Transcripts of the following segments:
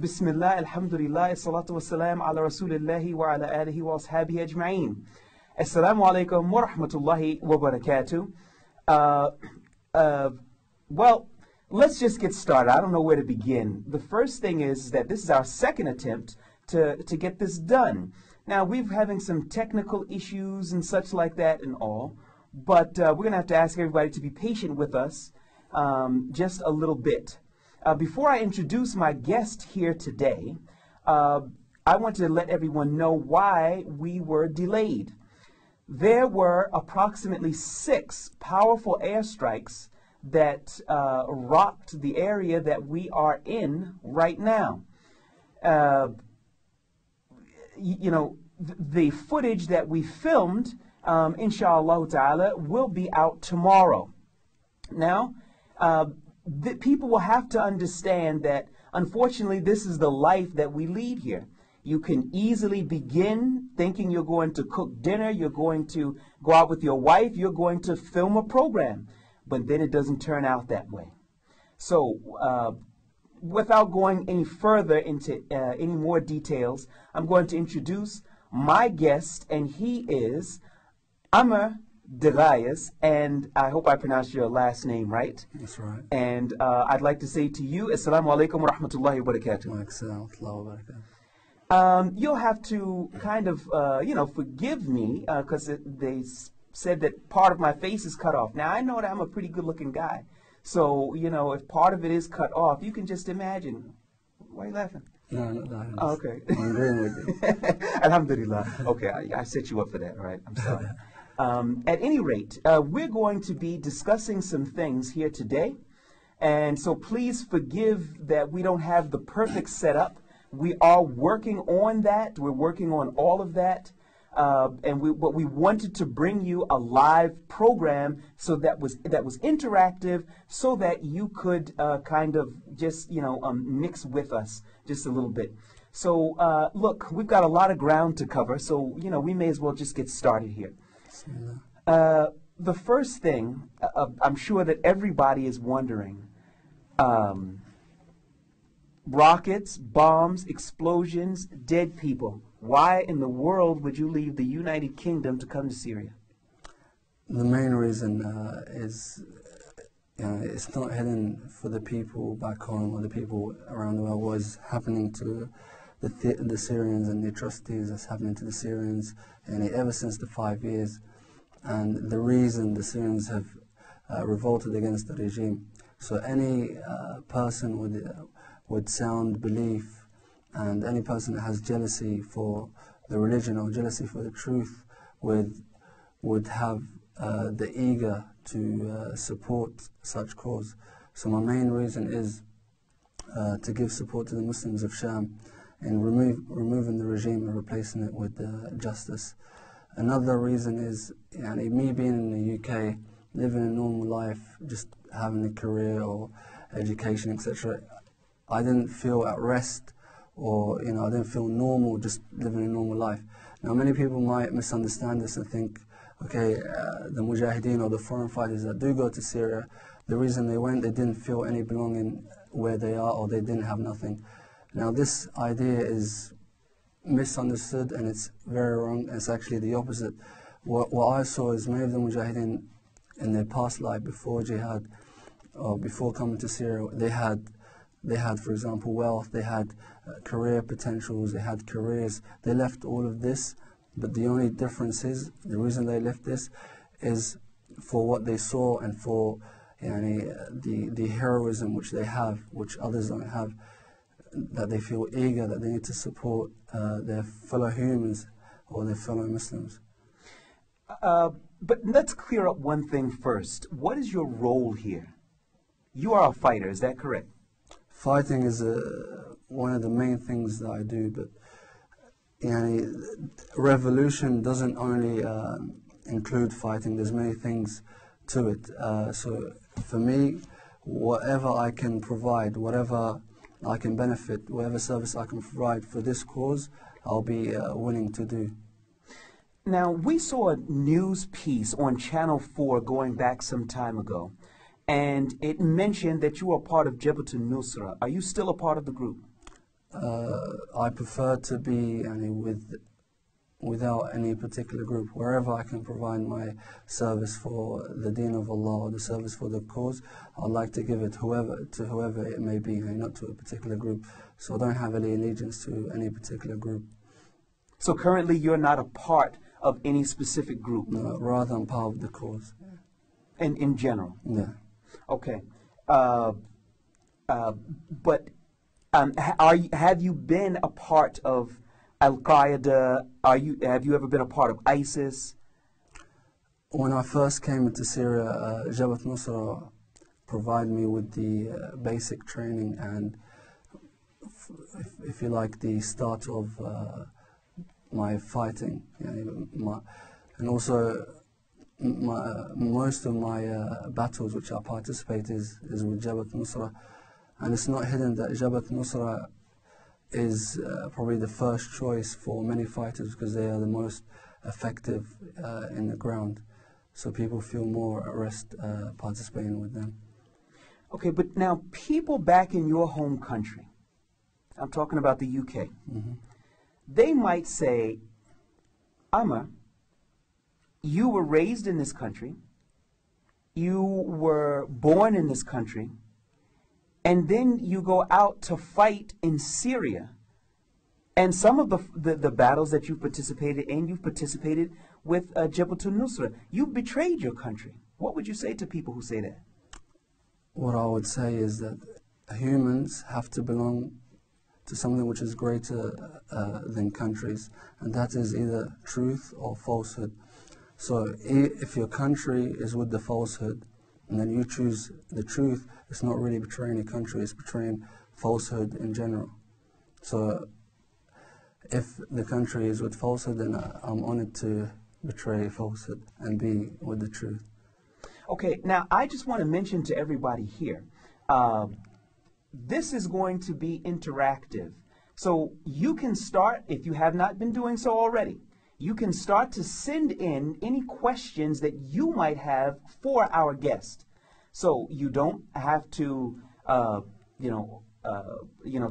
Bismillah, alhamdulillah, salatu wassalam ala rasulillahi wa ala alihi wa ashabihi ajma'een. Assalamu alaikum wa rahmatullahi wa barakatuh. Well, let's just get started. I don't know where to begin. The first thing is that this is our second attempt to get this done. Now, we're having some technical issues and such like that and all, but we're going to have to ask everybody to be patient with us just a little bit. Before I introduce my guest here today, I want to let everyone know why we were delayed. There were approximately 6 powerful airstrikes that rocked the area that we are in right now. You know, the footage that we filmed, inshallah ta'ala, will be out tomorrow. Now, the people will have to understand that, unfortunately, this is the life that we lead here. You can easily begin thinking you're going to cook dinner, you're going to go out with your wife, you're going to film a program, but then it doesn't turn out that way. So, without going any further into any more details, I'm going to introduce my guest, and he is Amer Deghayes, and I hope I pronounced your last name right. That's right. And I'd like to say to you, Assalamu alaikum wa rahmatullahi wa barakatuh. You'll have to kind of, you know, forgive me because they said that part of my face is cut off. Now, I know that I'm a pretty good-looking guy, so, you know, if part of it is cut off, you can just imagine. Why are you laughing? No, no, no. Okay. I'm agreeing with you. Alhamdulillah. Okay, I set you up for that, right? I'm sorry. At any rate, we're going to be discussing some things here today, and so please forgive that we don't have the perfect setup. We are working on that. We're working on all of that, but we wanted to bring you a live program so that was interactive, so that you could kind of just, you know, mix with us just a little bit. So look, we've got a lot of ground to cover, so, you know, we may as well just get started here. The first thing, I'm sure that everybody is wondering, rockets, bombs, explosions, dead people. Why in the world would you leave the United Kingdom to come to Syria? The main reason is it's not hidden for the people back home or the people around the world what's happening to the Syrians and their trustees, that's happening to the Syrians, and ever since the 5 years. And the reason the Syrians have revolted against the regime. So any person with sound belief, and any person that has jealousy for the religion or jealousy for the truth would have the eager to support such cause. So my main reason is to give support to the Muslims of Sham, and removing the regime and replacing it with justice. Another reason is, me being in the UK, living a normal life, just having a career or education, etc. I didn't feel at rest, or, you know, I didn't feel normal just living a normal life. Now, many people might misunderstand this and think, okay, the mujahideen or the foreign fighters that do go to Syria, the reason they went, they didn't feel any belonging where they are, or they didn't have nothing. Now, this idea is misunderstood, and it's very wrong. It's actually the opposite. What I saw is many of the mujahideen in their past life, before jihad or before coming to Syria, they had, for example, wealth, they had career potentials, they had careers. They left all of this, but the only difference is, the reason they left this is for what they saw and for the heroism which they have, which others don't have, that they feel eager, that they need to support their fellow humans or their fellow Muslims. But let's clear up one thing first. What is your role here? You are a fighter, is that correct? Fighting is one of the main things that I do, but revolution doesn't only include fighting. There's many things to it. So for me, whatever I can provide, whatever I can benefit, whatever service I can provide for this cause, I'll be willing to do. Now, we saw a news piece on Channel 4 going back some time ago, and it mentioned that you are part of Jabhat al-Nusra. Are you still a part of the group? I prefer to be without any particular group. Wherever I can provide my service for the deen of Allah or the service for the cause, I'd like to give it to whoever it may be, not to a particular group. So I don't have any allegiance to any particular group. So currently you're not a part of any specific group? No, rather I'm part of the cause. And in general? Yeah. Okay. Have you been a part of Al-Qaeda? Have you ever been a part of ISIS? When I first came into Syria, Jabhat al-Nusra provided me with the basic training and, if you like, the start of my fighting, and also most of my battles which I participate is with Jabhat al-Nusra. And it's not hidden that Jabhat al-Nusra is probably the first choice for many fighters because they are the most effective in the ground. So people feel more at rest participating with them. Okay, but now people back in your home country, I'm talking about the UK, they might say, Amer, you were raised in this country, you were born in this country, and then you go out to fight in Syria. And some of the battles that you participated in, you've participated with Jabhat al-Nusra. You betrayed your country. What would you say to people who say that? What I would say is that humans have to belong to something which is greater than countries, and that is either truth or falsehood. So if your country is with the falsehood, and then you choose the truth, it's not really betraying a country, it's betraying falsehood in general. So if the country is with falsehood, then I'm honored to betray falsehood and be with the truth. Okay, now I just want to mention to everybody here, this is going to be interactive. So you can start, if you have not been doing so already, you can start to send in any questions that you might have for our guest. So you don't have to,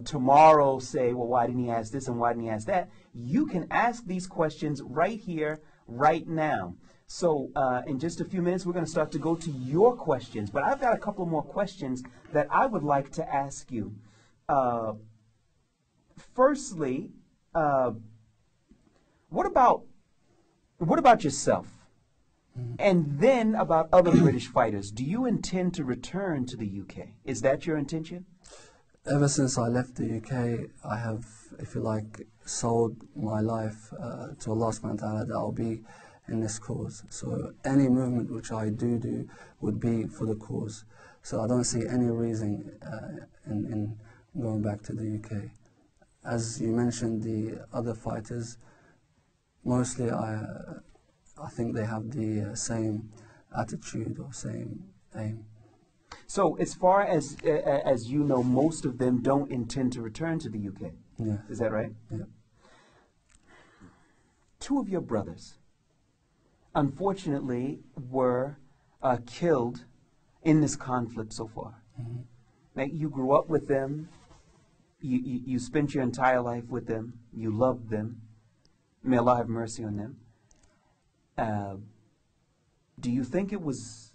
tomorrow say, well, why didn't he ask this and why didn't he ask that? You can ask these questions right here, right now. So in just a few minutes, we're going to start to go to your questions. But I've got a couple more questions that I would like to ask you. Firstly, what about yourself? And then about other British fighters. Do you intend to return to the UK? Is that your intention? Ever since I left the UK, I have, if you like, sold my life to Allah subhanahu wa ta'ala that I'll be in this cause. So any movement which I do would be for the cause. So I don't see any reason in going back to the UK. As you mentioned, the other fighters, mostly I think they have the same attitude or same aim. So as far as you know, most of them don't intend to return to the UK. Yeah. Is that right? Yeah. Two of your brothers, unfortunately, were killed in this conflict so far. Now, you grew up with them. You spent your entire life with them. You loved them. May Allah have mercy on them. Do you think it was,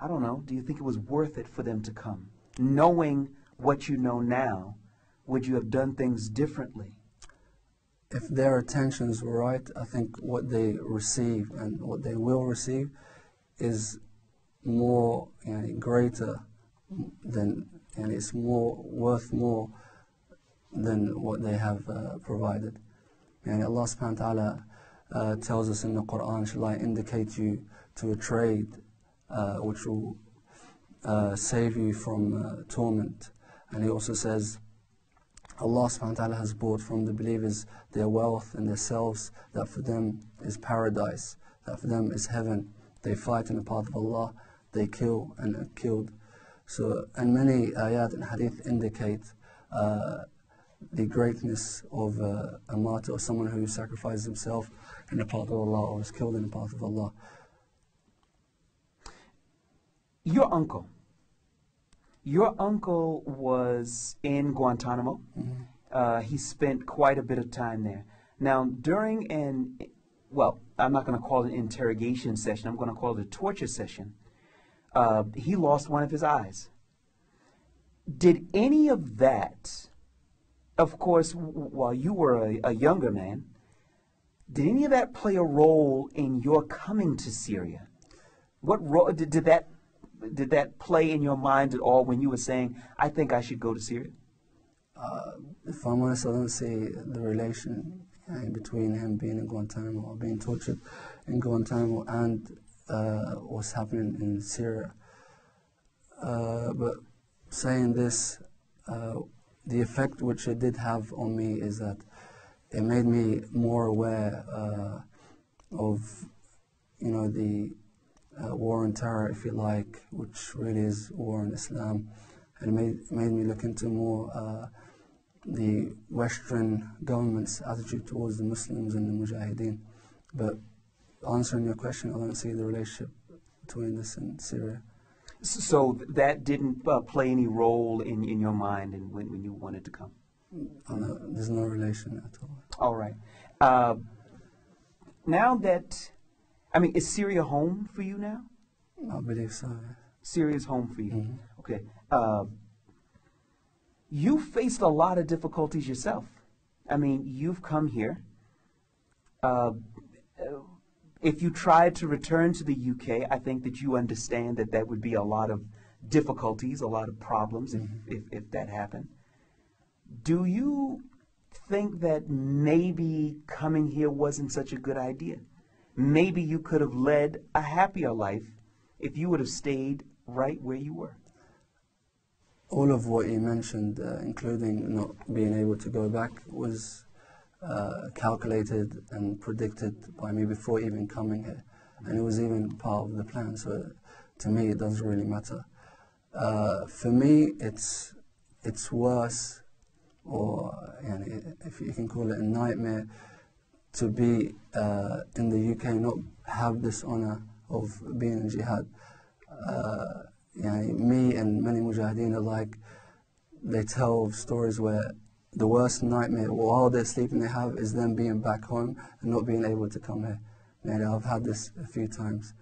I don't know, do you think it was worth it for them to come? Knowing what you know now, would you have done things differently? If their intentions were right, I think what they receive and what they will receive is more, greater than, it's worth more than what they have provided. Allah subhanahu wa ta'ala tells us in the Quran, shall I indicate you to a trade which will save you from torment. And he also says, Allah subhanahu wa ta'ala has bought from the believers their wealth and their selves, that for them is paradise, that for them is heaven. They fight in the path of Allah, they kill and are killed. So, and many ayat and hadith indicate the greatness of a martyr, or someone who sacrifices himself in the path of Allah or is killed in the path of Allah. Your uncle, Your uncle was in Guantanamo. Mm-hmm. He spent quite a bit of time there. Now, during an, well, I'm not going to call it an interrogation session. I'm going to call it a torture session. He lost one of his eyes. Did any of that, of course, while you were a younger man, did any of that play a role in your coming to Syria? What role did that play in your mind at all when you were saying, I think I should go to Syria? If I'm honest, I don't see the relation between him being in Guantanamo or being tortured in Guantanamo and what's happening in Syria. But saying this, the effect which it did have on me is that it made me more aware of, you know, the war on terror, if you like, which really is war on Islam. It made me look into more the Western government's attitude towards the Muslims and the Mujahideen. But answering your question, I don't see the relationship between this and Syria. So that didn't play any role in your mind and when you wanted to come? No, there's no relation at all. All right. Now that, I mean, is Syria home for you now? I believe so. Syria's home for you. Mm-hmm. Okay. You faced a lot of difficulties yourself. I mean, you've come here. If you tried to return to the UK, I think that you understand that that would be a lot of difficulties, a lot of problems if that happened. Do you think that maybe coming here wasn't such a good idea? Maybe you could have led a happier life if you would have stayed right where you were. All of what you mentioned, including not being able to go back, was calculated and predicted by me before even coming here. And it was even part of the plan, so to me it doesn't really matter. For me, it's worse, or if you can call it a nightmare, to be in the UK, not have this honor of being in jihad. Me and many mujahideen alike, they tell stories where the worst nightmare while they're sleeping they have is them being back home and not being able to come here. I've had this a few times.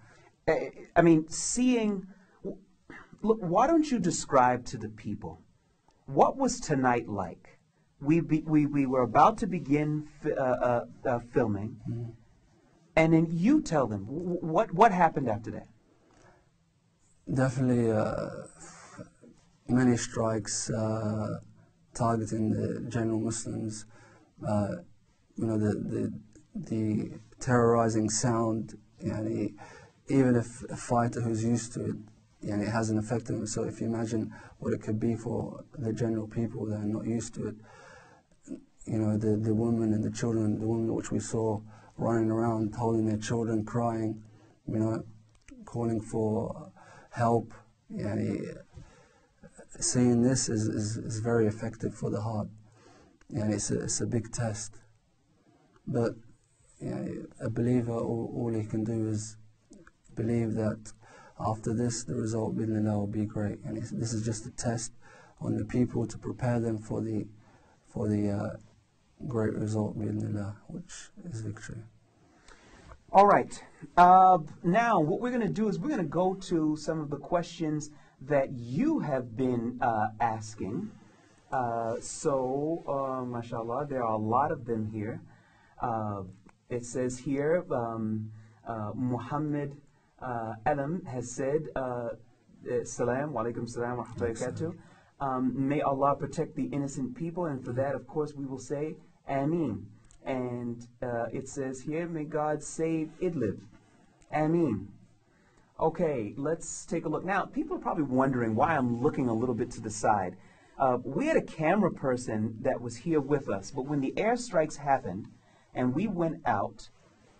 I mean, seeing... Look, why don't you describe to the people, what was tonight like? We were about to begin filming, mm-hmm. and then you tell them, what happened after that? Definitely many strikes targeting the general Muslims. The terrorizing sound. Even if a fighter who's used to it, it hasn't affected them. So if you imagine what it could be for the general people that are not used to it, the women and the children, the women which we saw running around holding their children, crying, calling for help. Seeing this is very effective for the heart, it's a big test. But a believer, all he can do is believe that after this, the result will be great. And this is just a test on the people to prepare them for the great result, which is victory. All right. Now, what we're going to do is we're going to go to some of the questions that you have been asking. Mashallah, there are a lot of them here. It says here, Muhammad Adam has said, Salam, Walaikum Salam, wa rahmatullahi wa barakatuh. May Allah protect the innocent people, and for that, of course, we will say, Ameen. And it says here, may God save Idlib. Ameen. Okay, let's take a look. Now, people are probably wondering why I'm looking a little bit to the side. We had a camera person that was here with us, but when the airstrikes happened and we went out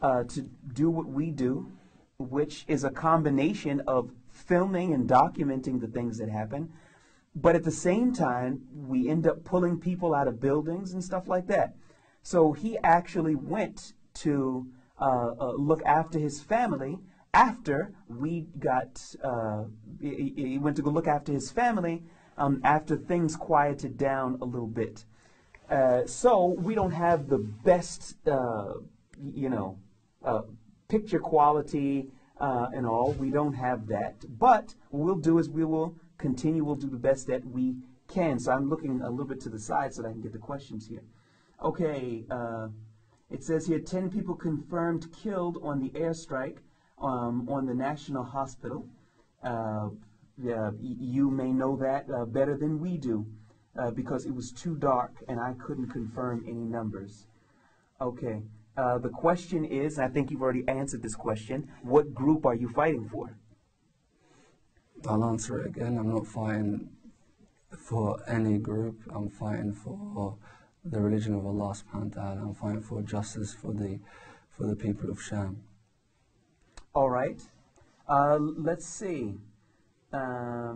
to do what we do, which is a combination of filming and documenting the things that happen. But at the same time, we end up pulling people out of buildings and stuff like that. So he actually went to look after his family after we got, he went to go look after his family after things quieted down a little bit. So we don't have the best, picture quality and all. We don't have that. But what we'll do is we will continue. We'll do the best that we can. So I'm looking a little bit to the side so that I can get the questions here. Okay, it says here, 10 people confirmed killed on the airstrike on the National Hospital. You may know that better than we do because it was too dark and I couldn't confirm any numbers. Okay, the question is, and I think you've already answered this question, what group are you fighting for? I'll answer it again. I'm not fighting for any group. I'm fighting for the religion of Allah subhanahu wa ta'ala. I'm fighting for justice for the people of Sham. All right. Let's see. How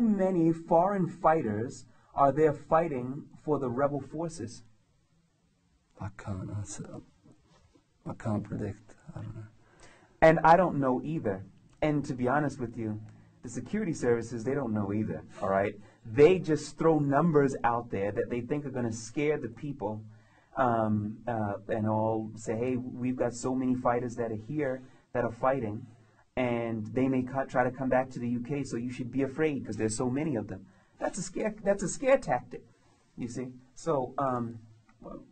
many foreign fighters are there fighting for the rebel forces? I can't answer. I can't predict. I don't know. And I don't know either. And to be honest with you, the security services, they don't know either, all right? They just throw numbers out there that they think are going to scare the people and all say, hey, we've got so many fighters that are here that are fighting, and they may try to come back to the UK, so you should be afraid because there's so many of them. That's a scare tactic, you see? So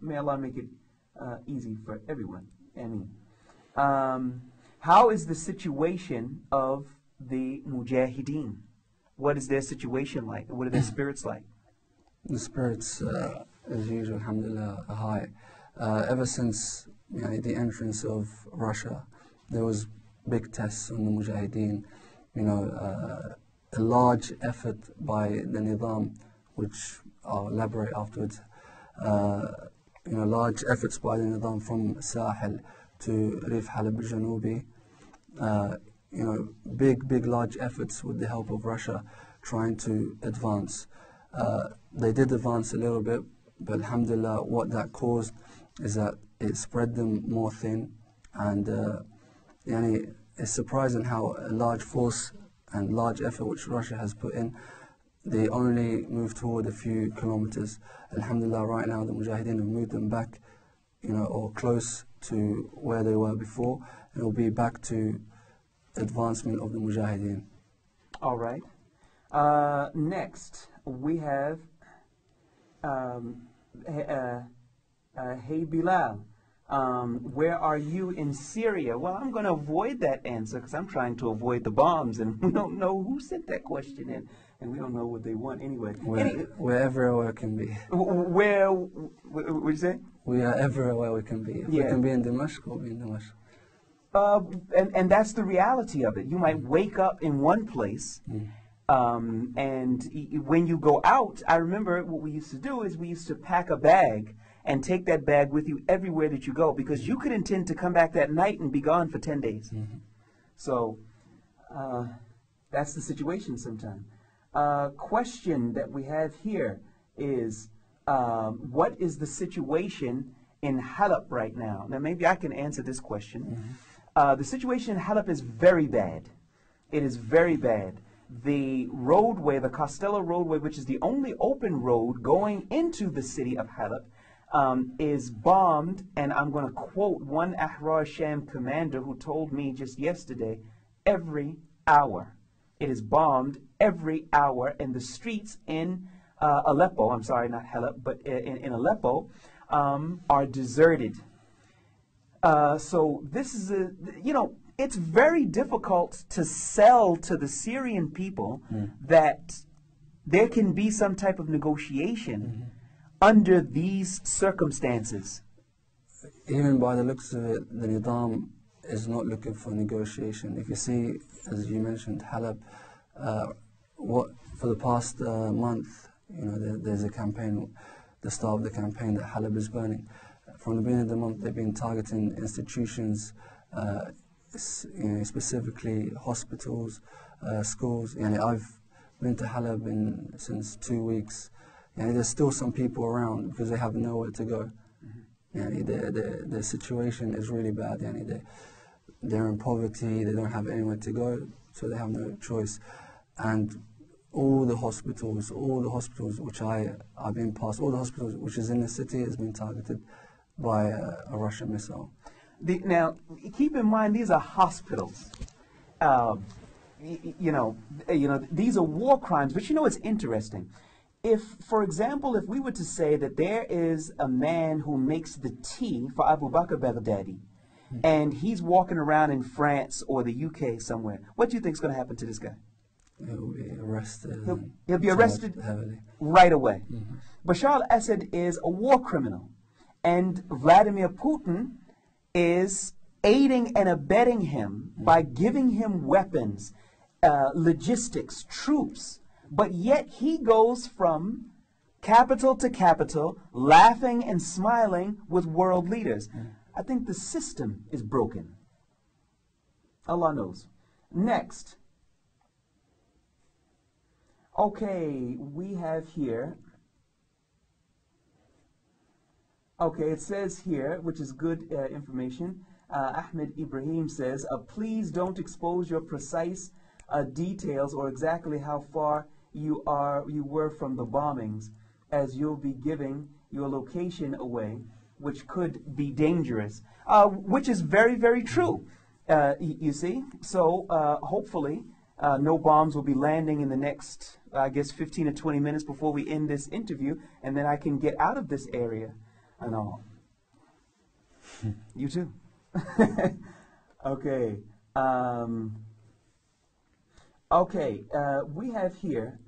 may Allah make it easy for everyone. Ameen. How is the situation of the Mujahideen? What is their situation like? What are their spirits like? The spirits, as usual, alhamdulillah, are high. Ever since the entrance of Russia, there was big tests on the Mujahideen. A large effort by the Nizam, which I'll elaborate afterwards. Large efforts by the Nizam from Sahel to Rif Halab al-Janubi. Big, large efforts with the help of Russia trying to advance. They did advance a little bit, but alhamdulillah, what that caused is that it spread them more thin, and it's surprising how a large force and large effort which Russia has put in, they only moved toward a few kilometers. Alhamdulillah, right now the Mujahideen have moved them back, or close to where they were before, and it will be back to advancement of the Mujahideen. All right. Next, we have Hey Bilal, where are you in Syria? Well, I'm going to avoid that answer because I'm trying to avoid the bombs, and we don't know who sent that question in, and we don't know what they want anyway. We're everywhere can be. What did you say? We are everywhere we can be. If we can be in Damascus, we'll be in Damascus. And that's the reality of it. You might wake up in one place, and when you go out, I remember what we used to do is we used to pack a bag and take that bag with you everywhere that you go, because you could intend to come back that night and be gone for 10 days. So that's the situation sometimes. Question that we have here is, what is the situation in Halab right now? Now, maybe I can answer this question. The situation in Halab is very bad. It is very bad. The roadway, the Costello roadway, which is the only open road going into the city of Halab, is bombed, and I'm going to quote one Ahrar Sham commander who told me just yesterday, every hour. It is bombed every hour, and the streets in Aleppo, I'm sorry, not Halab, but in Aleppo, are deserted. So this is a, it's very difficult to sell to the Syrian people that there can be some type of negotiation under these circumstances. Even by the looks of it, the Nizam is not looking for negotiation. If you see, as you mentioned, Halab, for the past month, there's a campaign, the start of the campaign, that Halab is burning. From the beginning of the month, they've been targeting institutions, specifically hospitals, schools. I've been to Halab since 2 weeks. There's still some people around because they have nowhere to go. Their situation is really bad. they're in poverty, they don't have anywhere to go, so they have no choice. And all the hospitals which I've been past, all the hospitals which is in the city has been targeted by a Russian missile. Now, keep in mind, these are hospitals. These are war crimes, but you know, it's interesting. If, for example, if we were to say that there is a man who makes the tea for Abu Bakr Baghdadi, and he's walking around in France or the UK somewhere, what do you think is going to happen to this guy? He'll be arrested. He'll be arrested heavily. Right away. Bashar al-Assad is a war criminal, and Vladimir Putin is aiding and abetting him by giving him weapons, logistics, troops, but yet he goes from capital to capital, laughing and smiling with world leaders. I think the system is broken. Allah knows. Next. Okay, we have here. Okay, it says here, which is good information. Ahmed Ibrahim says, please don't expose your precise details or exactly how far you were from the bombings, as you'll be giving your location away, which could be dangerous, which is very, very true, you see. So hopefully no bombs will be landing in the next, I guess, 15 or 20 minutes before we end this interview, and then I can get out of this area and all. You too. Okay. We have here,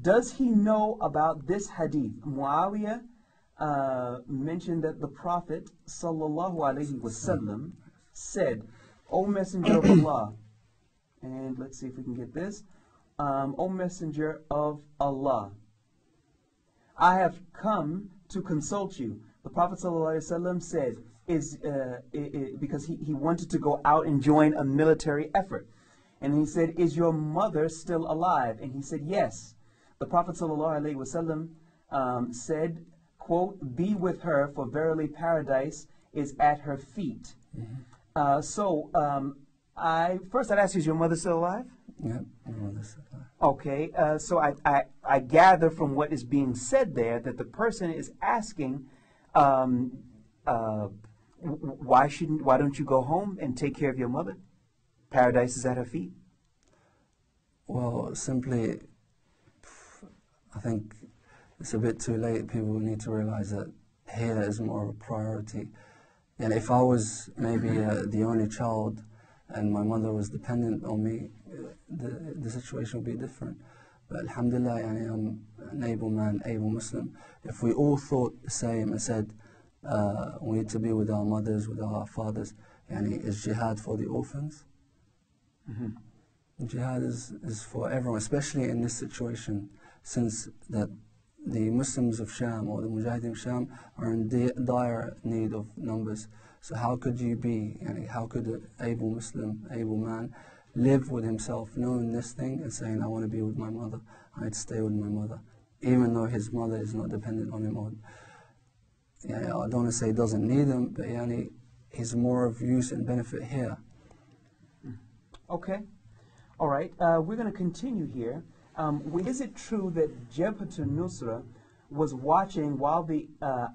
does he know about this hadith? Muawiyah mentioned that the Prophet ﷺ said, O Messenger of Allah, and let's see if we can get this, O Messenger of Allah, I have come to consult you. The Prophet ﷺ said, because he wanted to go out and join a military effort. And he said, is your mother still alive? And he said, yes. The Prophet ﷺ said, quote, be with her, for verily paradise is at her feet. First I'd ask you, is your mother still alive? Yeah, my mother's still alive. Okay, so I gather from what is being said there that the person is asking, why don't you go home and take care of your mother? Paradise is at her feet. Well, simply, I think it's a bit too late. People need to realize that here is more of a priority. And if I was maybe the only child and my mother was dependent on me, the situation would be different. But alhamdulillah, I'm an able man, able Muslim. If we all thought the same and said, we need to be with our mothers, with our fathers, is jihad for the orphans? Jihad is for everyone, especially in this situation, since that the Muslims of Sham or the Mujahideen of Sham are in dire need of numbers. So how could you be, how could an able Muslim, able man live with himself knowing this thing and saying, I want to be with my mother, I need to stay with my mother, even though his mother is not dependent on him. I don't want to say he doesn't need him, but he's more of use and benefit here. Okay, all right, we're going to continue here. Is it true that Jabhat al-Nusra was watching while the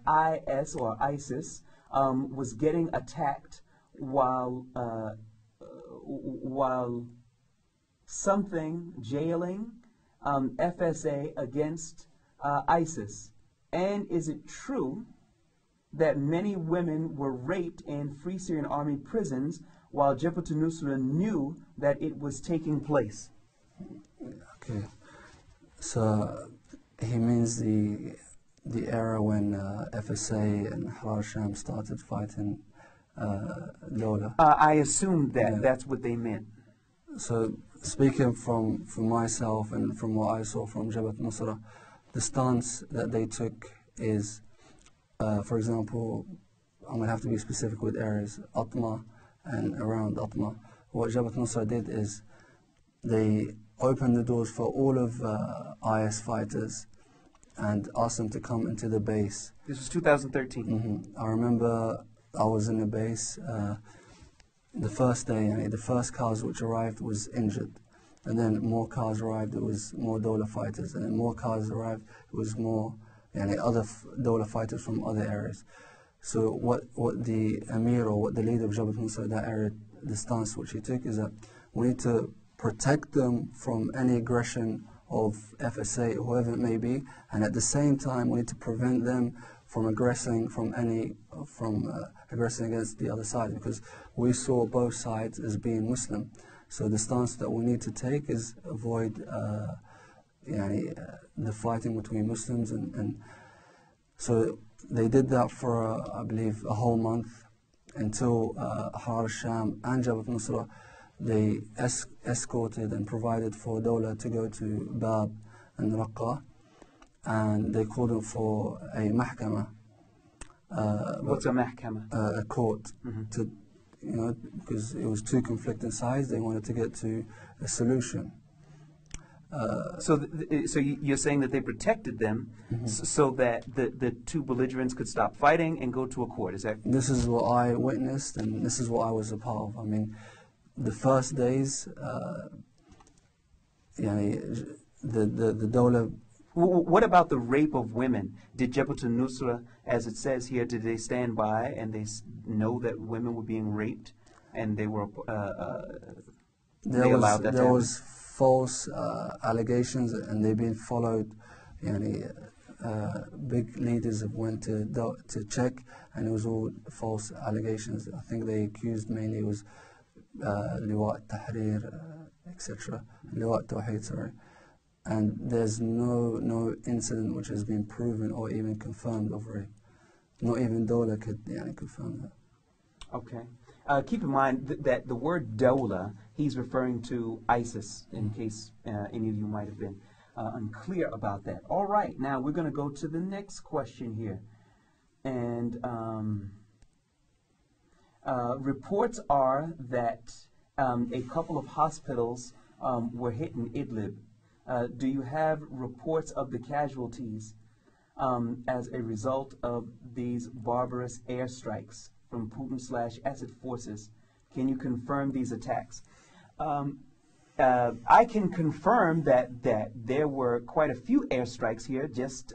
ISIS was getting attacked, while jailing FSA against ISIS? And is it true that many women were raped in Free Syrian Army prisons while Jabhat al-Nusra knew that it was taking place? Okay, so he means the era when FSA and Ahrar Sham started fighting Dawla. I assumed that that's what they meant. So speaking from myself and from what I saw from Jabhat al-Nusra, the stance that they took is, for example, I'm going to have to be specific with areas, Atma, and around Atma. What Jabhat al-Nusra did is they opened the doors for all of IS fighters and asked them to come into the base. This was 2013. I remember I was in the base the first day, the first cars which arrived was injured, and then more cars arrived, it was more Dawla fighters, and then more cars arrived, it was more other Dawla fighters from other areas. So what the Amir or what the leader of Jabhat al-Nusra, that area, the stance which he took is that we need to protect them from any aggression of FSA, or whoever it may be, and at the same time we need to prevent them from aggressing aggressing against the other side, because we saw both sides as being Muslim. So the stance that we need to take is avoid the fighting between Muslims, and so they did that for I believe a whole month, until Ahrar Sham and Jabhat al-Nusra, they escorted and provided for Dawla to go to Bab and Raqqa, and they called them for a mahkama. What's a mahkama? A court. Mm-hmm. To, because it was two conflicting sides, they wanted to get to a solution. So you're saying that they protected them, mm-hmm, so that the two belligerents could stop fighting and go to a court, is that? This is what I witnessed, and this is what I was a part of. I mean, the first days, the Dawla. What about the rape of women? Did Jabhat al-Nusra, as it says here, did they stand by and they know that women were being raped, and they were they allowed that to happen? Was false allegations, and they've been followed. Big leaders have went to check, and it was all false allegations. I think they accused mainly it was Liwa al-Tahrir, etc. Liwa al-Tawheed, sorry. And there's no incident which has been proven or even confirmed of rape. Not even Dawla could confirm that. Okay. Keep in mind that the word Dawla, he's referring to ISIS, in case any of you might have been unclear about that. All right, now we're going to go to the next question here. And reports are that a couple of hospitals were hit in Idlib. Do you have reports of the casualties as a result of these barbarous airstrikes from Putin/Assad forces? Can you confirm these attacks? I can confirm that there were quite a few airstrikes here just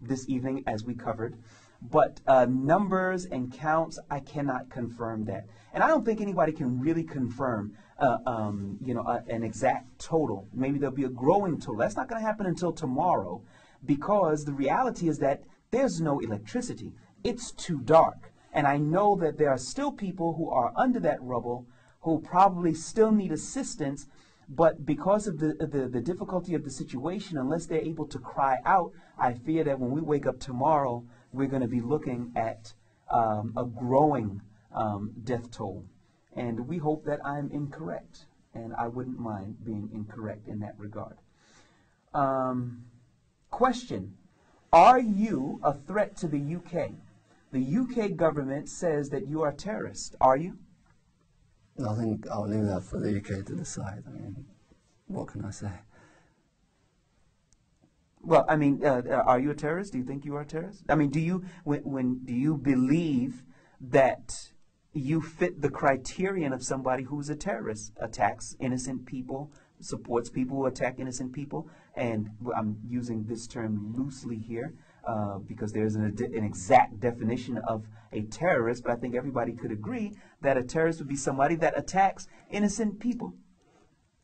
this evening, as we covered. But numbers and counts, I cannot confirm that. And I don't think anybody can really confirm an exact total. Maybe there'll be a growing total. That's not going to happen until tomorrow, because the reality is that there's no electricity. It's too dark. And I know that there are still people who are under that rubble who probably still need assistance, but because of the difficulty of the situation, unless they're able to cry out, I fear that when we wake up tomorrow, we're going to be looking at a growing death toll. And we hope that I'm incorrect, and I wouldn't mind being incorrect in that regard. Question: are you a threat to the UK? The UK government says that you are a terrorist. Are you? I think I'll leave that for the UK to decide. I mean, what can I say? Well, I mean, are you a terrorist? Do you think you are a terrorist? I mean, do you believe that you fit the criterion of somebody who's a terrorist, attacks innocent people, supports people who attack innocent people? And I'm using this term loosely here because there's an exact definition of a terrorist, but I think everybody could agree that a terrorist would be somebody that attacks innocent people.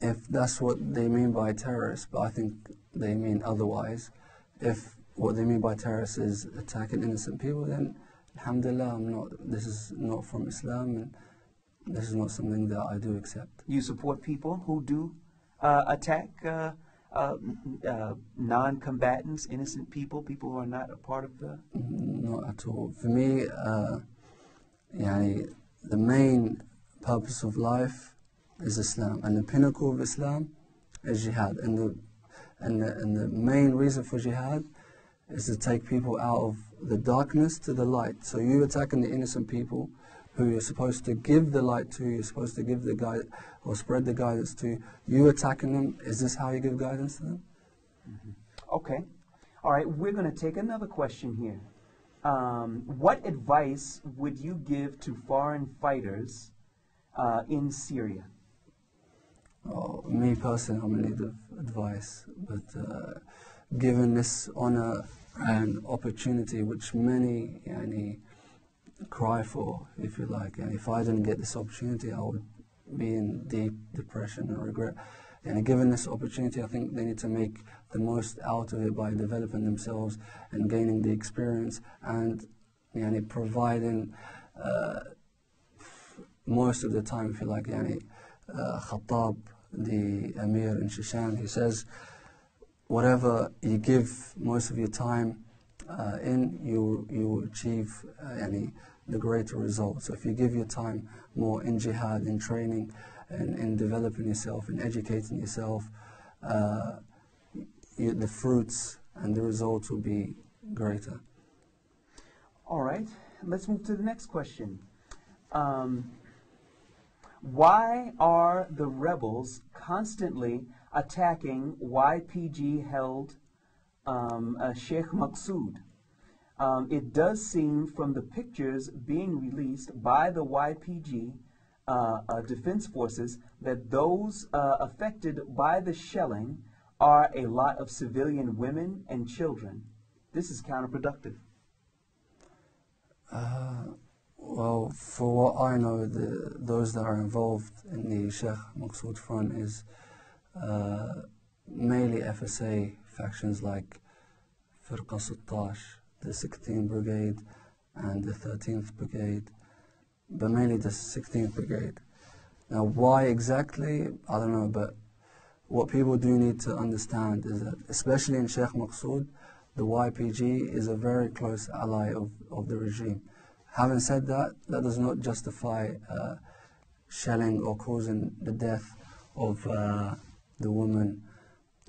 If that's what they mean by terrorist, but I think they mean otherwise. If what they mean by terrorist is attacking innocent people, then alhamdulillah, this is not from Islam, and this is not something that I do accept. You support people who do attack non-combatants, innocent people, people who are not a part of the... Not at all. For me, the main purpose of life is Islam, and the pinnacle of Islam is jihad, and the main reason for jihad is to take people out of the darkness to the light. So you attacking the innocent people who you're supposed to give the light to, you're supposed to give the guide or spread the guidance to, you attacking them, is this how you give guidance to them? Mm-hmm. Okay, all right, we're going to take another question here. What advice would you give to foreign fighters in Syria? Oh, me personally, I'm in need of advice, but given this honor and opportunity which many cry for, if you like, and if I didn't get this opportunity, I would be in deep depression and regret. And given this opportunity, I think they need to make the most out of it by developing themselves and gaining the experience and providing most of the time, if you like. Khattab, the Amir in Shishan, he says, whatever you give most of your time in, you achieve the greater results. So if you give your time more in jihad, in training, and in developing yourself, in educating yourself, the fruits and the results will be greater. All right, let's move to the next question. Why are the rebels constantly attacking YPG-held Sheikh Maksoud? It does seem from the pictures being released by the YPG defense forces that those affected by the shelling are a lot of civilian women and children. This is counterproductive. Well, for what I know, those that are involved in the Sheikh Maksoud front is mainly FSA factions like Firqa Suttash, the 16th Brigade and the 13th Brigade, but mainly the 16th Brigade. Now, why exactly, I don't know, but what people do need to understand is that, especially in Sheikh Maksoud, the YPG is a very close ally of the regime. Having said that, that does not justify shelling or causing the death of the women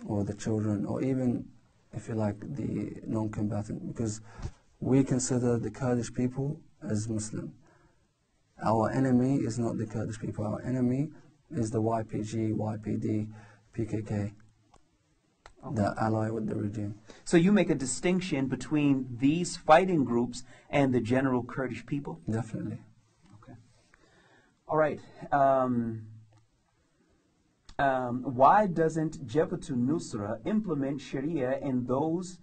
or the children, or even, if you like, the non-combatant, because we consider the Kurdish people as Muslim. Our enemy is not the Kurdish people. Our enemy is the YPG, YPD, PKK, the ally with the regime. So you make a distinction between these fighting groups and the general Kurdish people? Definitely. Okay. All right. Why doesn't Jabhat al-Nusra implement Sharia in those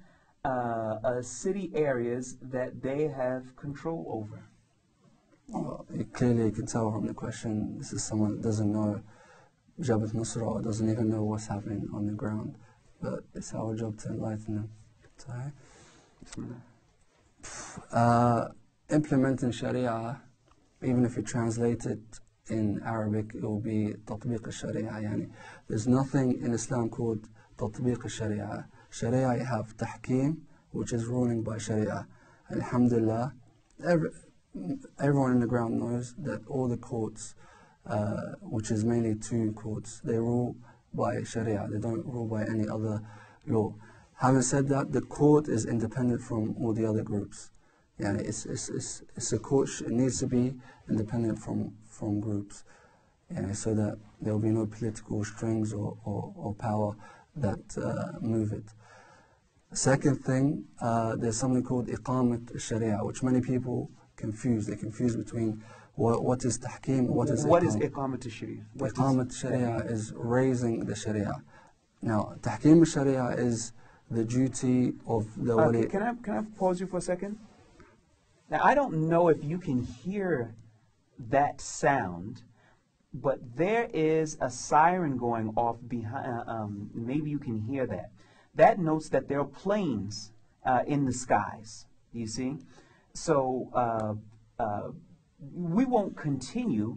city areas that they have control over? Well, clearly you can tell from the question, this is someone that doesn't know Jabhat al-Nusra or doesn't even know what's happening on the ground. But it's our job to enlighten them. Implementing Sharia, even if you translate it in Arabic, it will be Tatbiq al-Sharia. There's nothing in Islam called Tatbiq al-Sharia. Sharia, you have Tahkeem, which is ruling by Sharia. Alhamdulillah, everyone in the ground knows that all the courts, which is mainly two courts, they rule by Sharia, they don't rule by any other law. Having said that, the court is independent from all the other groups. It's a court, it needs to be independent from groups, so that there will be no political strings or power that move it. Second thing, there's something called Iqamat Sharia, which many people confuse. They confuse between what is tahkeem? What is iqamat al-sharia? Iqamat al-sharia is raising the sharia. Now, tahkeem al-sharia is the duty of the wali. Can I pause you for a second? Now, I don't know if you can hear that sound, but there is a siren going off behind. Maybe you can hear that. That notes that there are planes in the skies. You see, so. We won't continue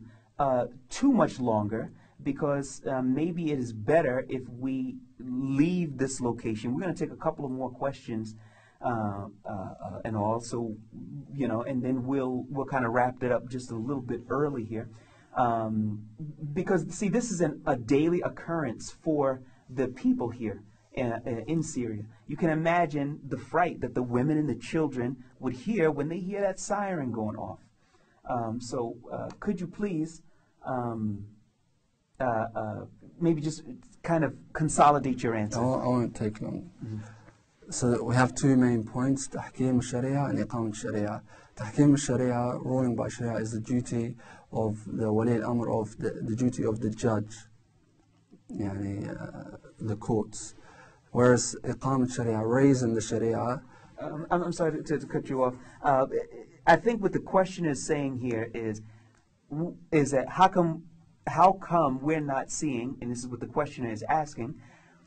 too much longer because maybe it is better if we leave this location. We're going to take a couple of more questions and all, so, and then we'll kind of wrap it up just a little bit early here. Because, see, this is a daily occurrence for the people here in Syria. You can imagine the fright that the women and the children would hear when they hear that siren going off. Could you please maybe just kind of consolidate your answer? I won't take long. Mm-hmm. So we have two main points, Tahkim al-Sharia and Iqam al-Sharia. Tahkim al-Sharia, ruling by Sharia, is the duty of the Wali al-Amr, of the duty of the judge, the courts. Whereas Iqam al-Sharia, raising the Sharia. I'm sorry to cut you off. I think what the question is saying here is that how come we're not seeing, and this is what the questioner is asking,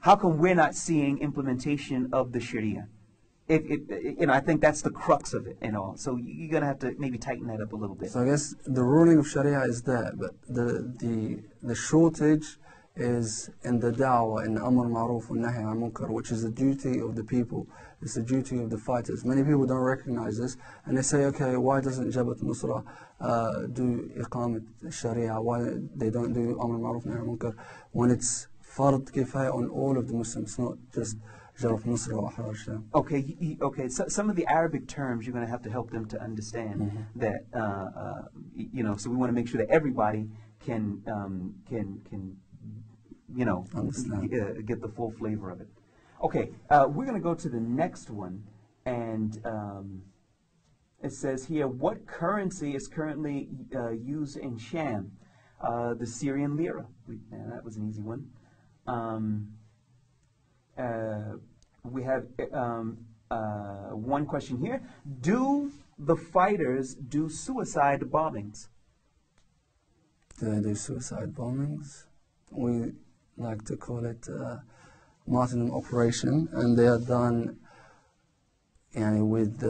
how come we're not seeing implementation of the Sharia? I think that's the crux of it and all. So you're going to have to maybe tighten that up a little bit. So I guess the ruling of Sharia is there, but the shortage is in the da'wah, in the amr ma'ruf and nahi al munkar, which is the duty of the people. It's the duty of the fighters. Many people don't recognize this, and they say, okay, why doesn't Jabhat al-Nusra do iqamat sharia? Why they don't do amr ma'ruf nahi al munkar when it's fard kifaya on all of the Muslims, not just Jabhat al-Nusra or Ahrar Sham? Okay. So some of the Arabic terms you're going to have to help them to understand that. So we want to make sure that everybody can. Get the full flavor of it. Okay, we're going to go to the next one, and it says here, what currency is currently used in Sham? The Syrian lira. That was an easy one. We have one question here. Do the fighters do suicide bombings? Do they do suicide bombings? We like to call it martyrdom operation, and they are done with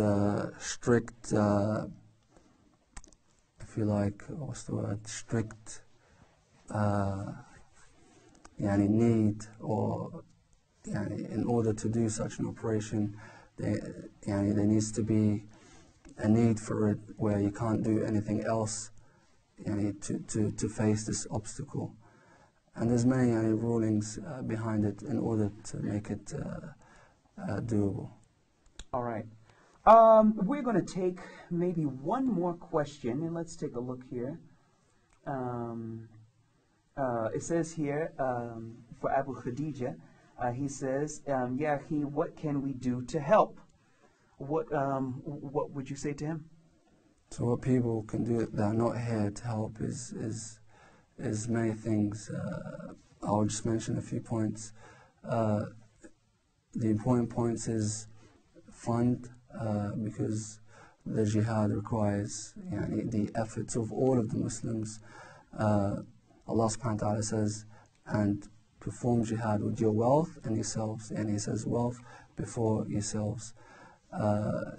strict, if you like, what's the word, strict need, or in order to do such an operation, there needs to be a need for it where you can't do anything else to face this obstacle. And there's many rulings behind it in order to make it doable. All right. We're going to take maybe one more question, and let's take a look here. It says here, for Abu Khadija, he says, Yahi, what can we do to help? What would you say to him? So what people can do that are not here to help is many things. I'll just mention a few points. The important points is fund, because the jihad requires the efforts of all of the Muslims. Allah subhanahu wa ta'ala says, and perform jihad with your wealth and yourselves, and he says wealth before yourselves.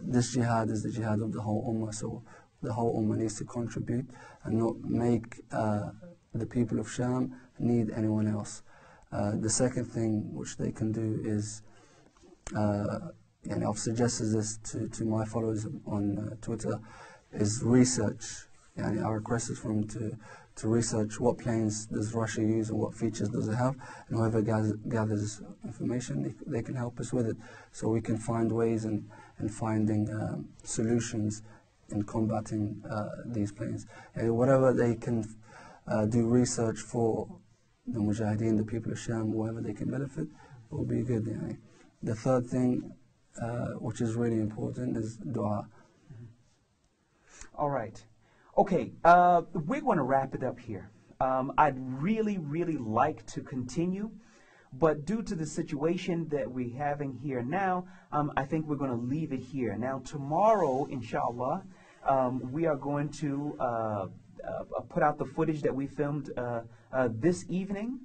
This jihad is the jihad of the whole ummah, so the whole ummah needs to contribute and not make the people of Sham need anyone else. The second thing which they can do is, and I've suggested this to my followers on Twitter, is research. I requested for them to research what planes does Russia use and what features does it have, and whoever gathers information, they can help us with it, so we can find ways and finding solutions in combating these planes. Whatever they can do research for the Mujahideen, the people of Sham, wherever they can benefit, will be good. The third thing, which is really important, is dua. All right. Okay, we're going to wrap it up here. I'd really, really like to continue, but due to the situation that we're having here now, I think we're going to leave it here. Now, tomorrow, inshallah, we are going to put out the footage that we filmed this evening,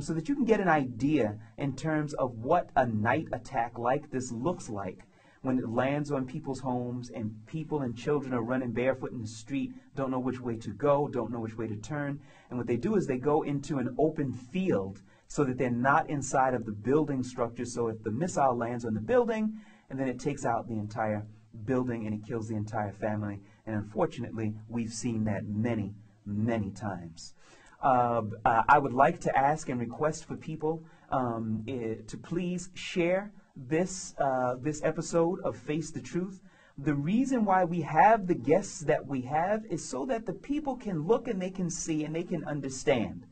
so that you can get an idea in terms of what a night attack like this looks like when it lands on people's homes and people and children are running barefoot in the street, don't know which way to go, don't know which way to turn. And what they do is they go into an open field so that they're not inside of the building structure. So if the missile lands on the building, and then it takes out the entire building and it kills the entire family. And unfortunately, we've seen that many, many times. I would like to ask and request for people to please share this, this episode of Face the Truth. The reason why we have the guests that we have is so that the people can look and they can see and they can understand.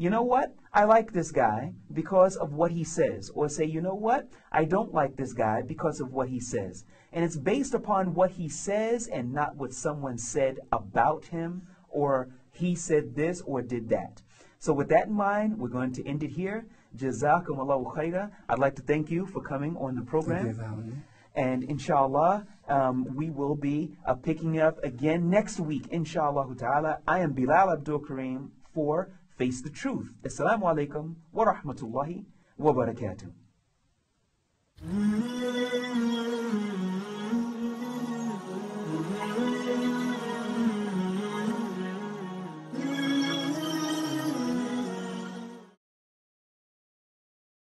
you know what, I like this guy because of what he says, or say, you know what, I don't like this guy because of what he says. And it's based upon what he says and not what someone said about him, or he said this or did that. So with that in mind, we're going to end it here. Jazakum Allahu khaira. I'd like to thank you for coming on the program. And inshallah, we will be picking up again next week, inshallah ta'ala. I am Bilal Abdul Kareem for Face the Truth. Assalamu alaikum wa rahmatullahi wa barakatuh.